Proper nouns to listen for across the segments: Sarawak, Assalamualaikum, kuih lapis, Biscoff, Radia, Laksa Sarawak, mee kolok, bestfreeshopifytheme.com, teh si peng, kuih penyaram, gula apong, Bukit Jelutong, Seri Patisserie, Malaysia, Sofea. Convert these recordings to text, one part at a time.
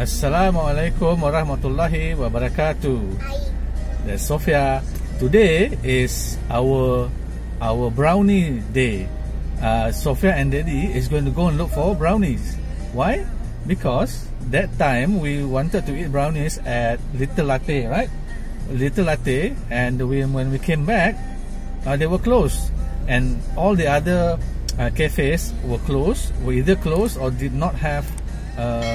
Assalamualaikum warahmatullahi wabarakatuh. That's Sofea. Today is our brownie day. Sofea and Daddy is going to go and look for brownies. Why? Because that time we wanted to eat brownies at Little Latte, right? Little Latte, and when we came back, they were closed, and all the other cafes were closed, were either closed or did not have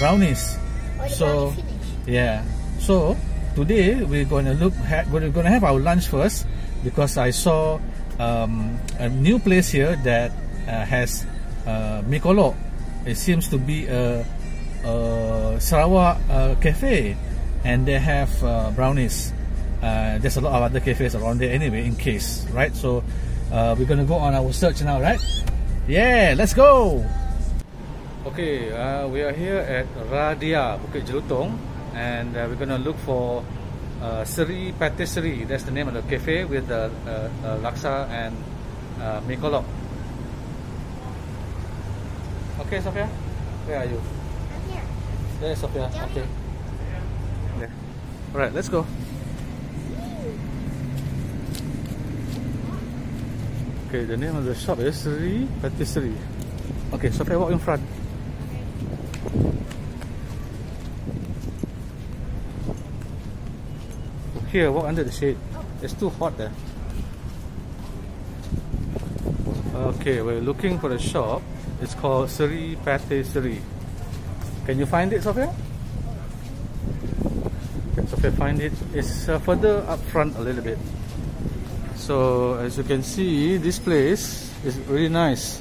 brownies. So yeah, so today we're going to have our lunch first, because I saw a new place here that has mee kolok. It seems to be a Sarawak cafe, and they have brownies. There's a lot of other cafes around there anyway, in case, right? So we're gonna go on our search now, right? Yeah, let's go. Okay, we are here at Radia, Bukit Jelutong, and we're gonna look for Seri Patisserie. That's the name of the cafe with the laksa and mee kolok. Okay, Sofea, where are you? I'm here. There is Sofea. Okay. Yeah. All right, let's go. Okay, the name of the shop is Seri Patisserie. Okay, so I walk in front. Here, walk under the shade. It's too hot there. Okay, we're looking for a shop. It's called Seri Patisserie. Can you find it, Sofea? Can Sofea find it? It's further up front a little bit. So as you can see, this place is really nice.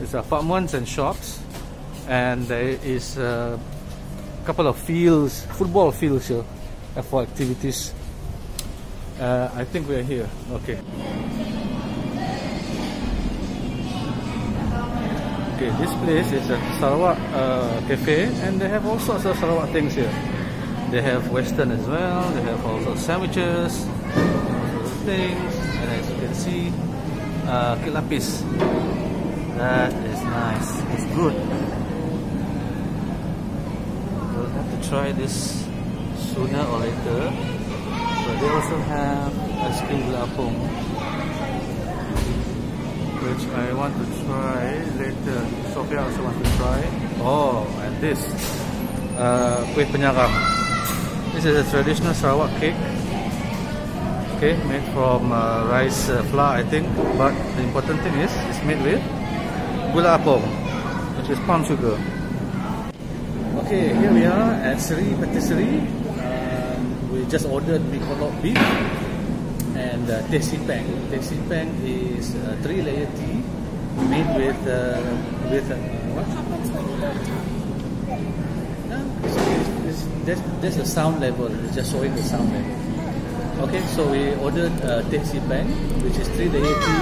It's apartments and shops, and there is a couple of fields, football fields here for activities. I think we are here. Okay. Okay, this place is a Sarawak cafe, and they have all sorts of Sarawak things here. They have Western as well. They have all sorts of sandwiches, things, and as you can see, kuih lapis. That is nice. It's good. We'll have to try this sooner or later. But they also have ice cream gula apong, which I want to try later. Sofea also want to try. Oh, and this kuih penyaram. This is a traditional Sarawak cake. Okay, made from rice flour, I think, but the important thing is it's made with gula apong, which is palm sugar. Okay, here we are at Seri Patisserie. We just ordered mee kolok beef and teh si peng. Teh si peng is 3-layer tea made with There's a sound level. It's just showing the sound level. Okay, so we ordered teh si peng, which is 3-layer tea.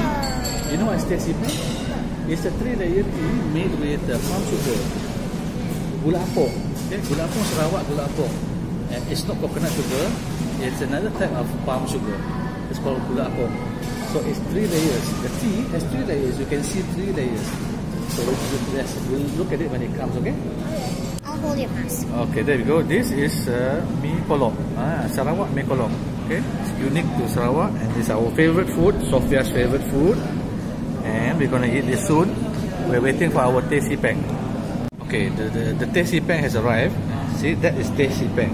You know what's teh si peng? It's a 3-layer tea made with palm sugar, gula apong. Okay, gula apong Sarawak, gula apong. And it's not coconut sugar. It's another type of palm sugar. It's called gula apong. So it's 3 layers. The tea has 3 layers. You can see 3 layers. So we'll look at it when it comes. Okay. I'll hold your mask. Okay, there we go. This is mee kolok. Sarawak mee kolok. Okay. It's unique to Sarawak, and it's our favorite food, Sofia's favorite food, and we're gonna eat this soon. We're waiting for our teh si peng. Okay, the teh si peng has arrived. See, that is teh si peng.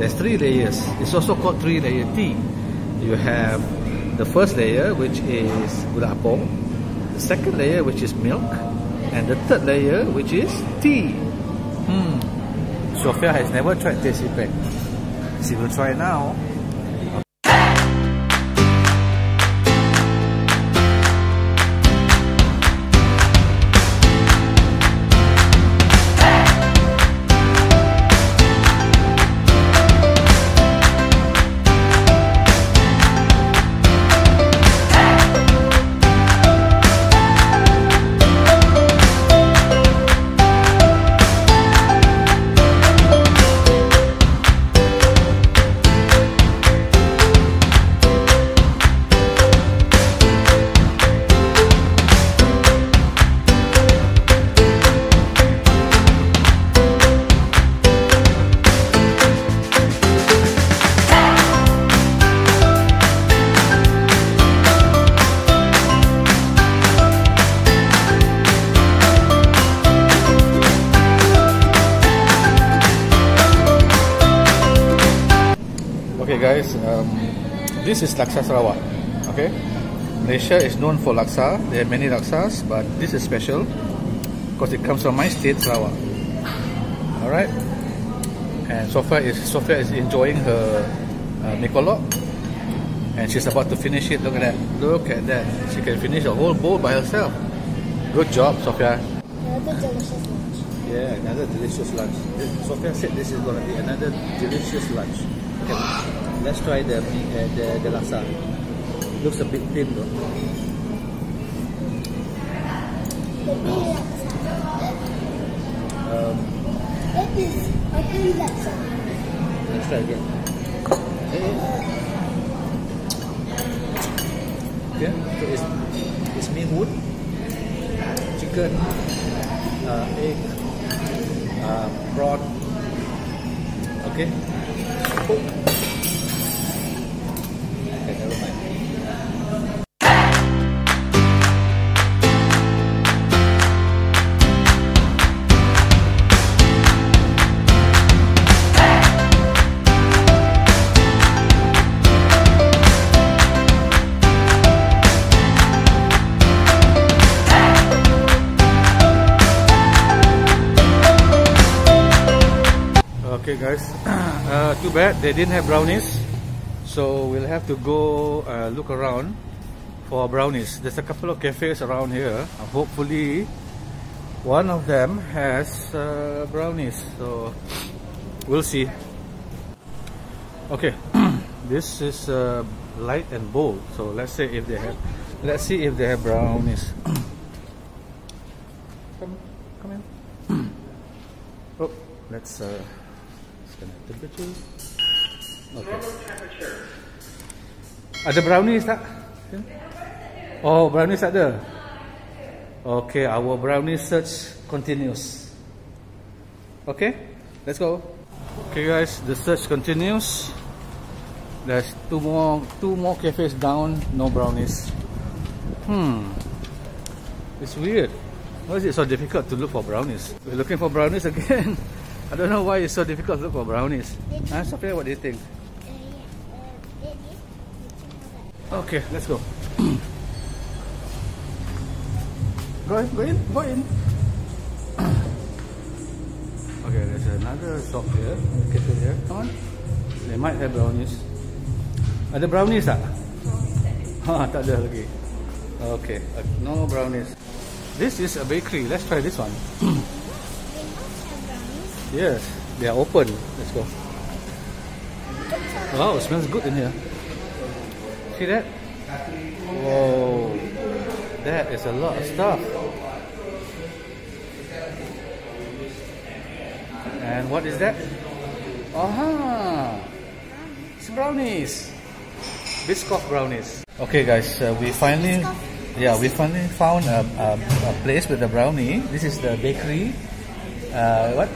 There's 3 layers. It's also called 3-layer tea. You have the first layer, which is gula apong, the second layer, which is milk, and the third layer, which is tea. Sofea has never tried teh si peng. She will try now. guys, this is Laksa Sarawak. Okay, Malaysia is known for laksa. There are many laksas, but this is special because it comes from my state, Sarawak. Alright, and Sofea is enjoying her mee kolok, and she's about to finish it. Look at that, look at that. She can finish a whole bowl by herself. Good job, Sofea. Another delicious lunch. Yeah, another delicious lunch. Sofea said this is going to be another delicious lunch. Okay, let's try the laksa. Looks a bit thin though. Let's try again. Okay, so it's mee hoon, chicken, egg, prawn. Okay. Okay, never mind. Okay guys, too bad they didn't have brownies, so we'll have to go look around for brownies. There's a couple of cafes around here. Hopefully one of them has brownies, so we'll see. Okay, this is light and bold, so let's see if they have brownies. Come here. Oh, let's temperature. Okay. Ada brownies tak? Oh, brownies ada. Okay, our brownie search continues. Okay, let's go. Okay guys, the search continues. There's two more cafes down, no brownies. It's weird. Why is it so difficult to look for brownies? We're looking for brownies again. I don't know why it's so difficult to look for brownies. Sofea, what do you think? Okay, let's go. Go in. Okay, there's another shop here. Okay, here. Come on. They might have brownies. Ada brownies tak? Ha, tak ada lagi. Okay, no brownies. This is a bakery. Let's try this one. Yes, they are open. Let's go. Wow, it smells good in here. See that? Whoa, that is a lot of stuff. And what is that? Aha! It's brownies. Biscoff brownies. Okay guys, we finally found a place with a brownie. This is the bakery. What?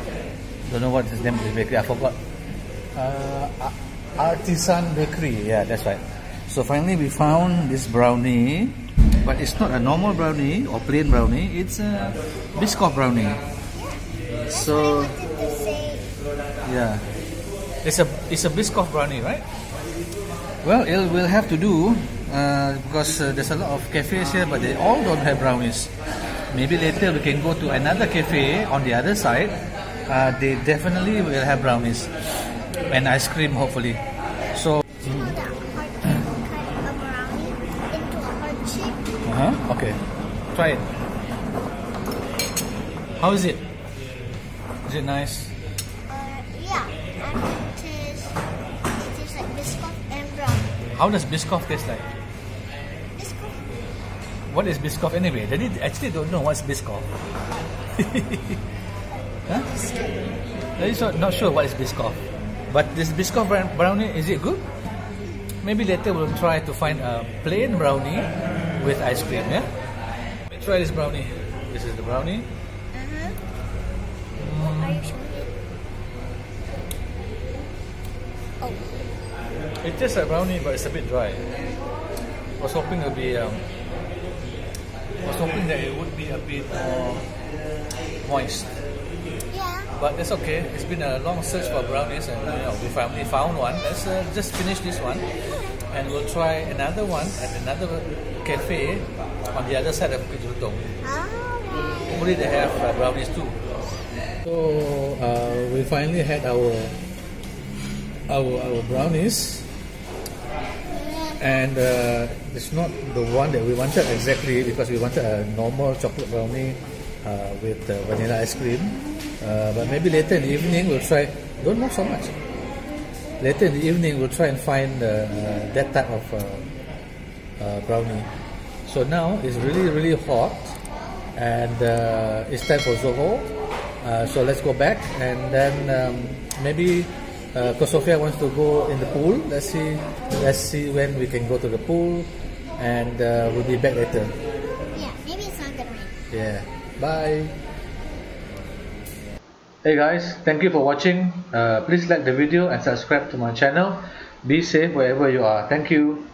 Don't know what's the name of the bakery, I forgot. Artisan Bakery, yeah, that's right. So finally we found this brownie, but it's not a normal brownie or plain brownie, it's a Biscoff brownie. So yeah, it's a Biscoff brownie, right? Well, it will have to do because there's a lot of cafes here, but they all don't have brownies. Maybe later we can go to another cafe on the other side. They definitely will have brownies and ice cream, hopefully. So okay, try it. How is it? Is it nice? Yeah, it tastes like Biscoff and brownie. How does Biscoff taste like? Biscoff. What is Biscoff anyway? They actually don't know what's Biscoff. Huh? I'm not sure what is Biscoff, but this Biscoff brownie, is it good? Maybe later we'll try to find a plain brownie with ice cream. Yeah, let me try this brownie. This is the brownie. Are you sure? Oh, it tastes like brownie, but it's a bit dry. I was hoping it would be. I was hoping that it would be a bit more moist. Yeah. But it's okay. It's been a long search for brownies, and you know, we finally found one. Let's just finish this one, and we'll try another one at another cafe on the other side of Bukit Jelutong. Hopefully they have brownies too. So we finally had our brownies, and it's not the one that we wanted exactly, because we wanted a normal chocolate brownie with vanilla ice cream. But maybe later in the evening we'll try. Don't move so much. Later in the evening we'll try and find that type of brownie. So now it's really hot, and it's time for Zoho. So let's go back, and then maybe because Sofea wants to go in the pool. Let's see when we can go to the pool, and we'll be back later. Yeah, maybe it's not gonna rain. Yeah. Bye. Hey guys, thank you for watching. Please like the video and subscribe to my channel. Be safe wherever you are. Thank you.